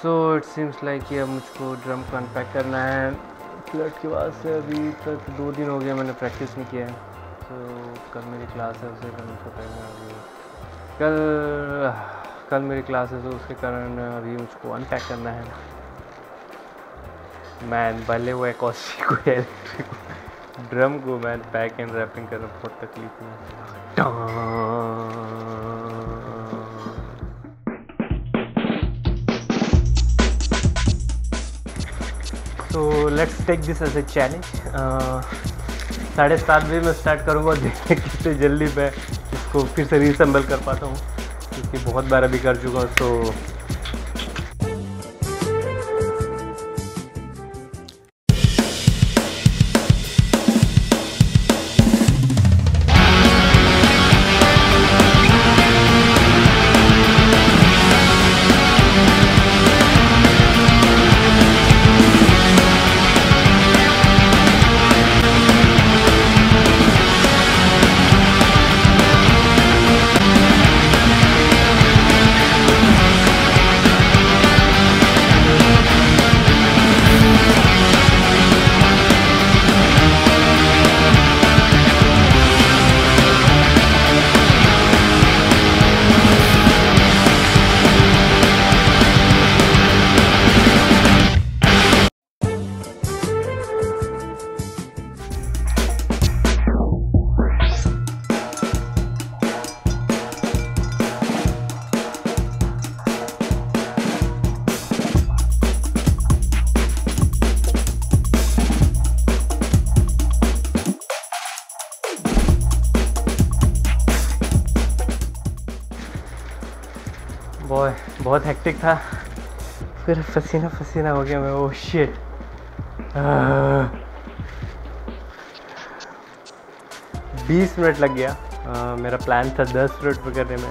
So it seems like कि अब मुझको ड्रम को अनपैक करना है। फ्लड के बाद से अभी तक 2 दिन हो गया मैंने प्रैक्टिस नहीं किया है। तो कल मेरी क्लास है, उसके कारण मुझको करना होगी। कल मेरी क्लास है, तो उसके कारण अभी मुझको अनपैक करना है। मैन भले वो एकॉस्टिक को इलेक्ट्रिक ड्रम को मैन पैक एंड रैपिंग करना बहुत तकलीफ में। तो let's take this as a challenge. 7:30 बजे मैं स्टार्ट करूँगा और देखते कितने जल्दी मैं इसको फिर से रीसेंबल कर पाता हूँ, क्योंकि बहुत बार अभी कर चुका हूँ। तो बहुत हेक्टिक था, फिर पसीना पसीना हो गया मैं। ओह शिट, बीस मिनट लग गया। मेरा प्लान था 10 मिनट पर करने में।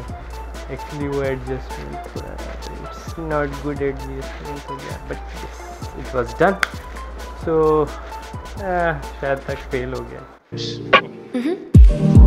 एक्चुअली वो एडजस्टमेंट थोड़ा इट्स नॉट गुड एडजस्टमेंट हो गया, but it was done. So शायद तक फेल हो गया।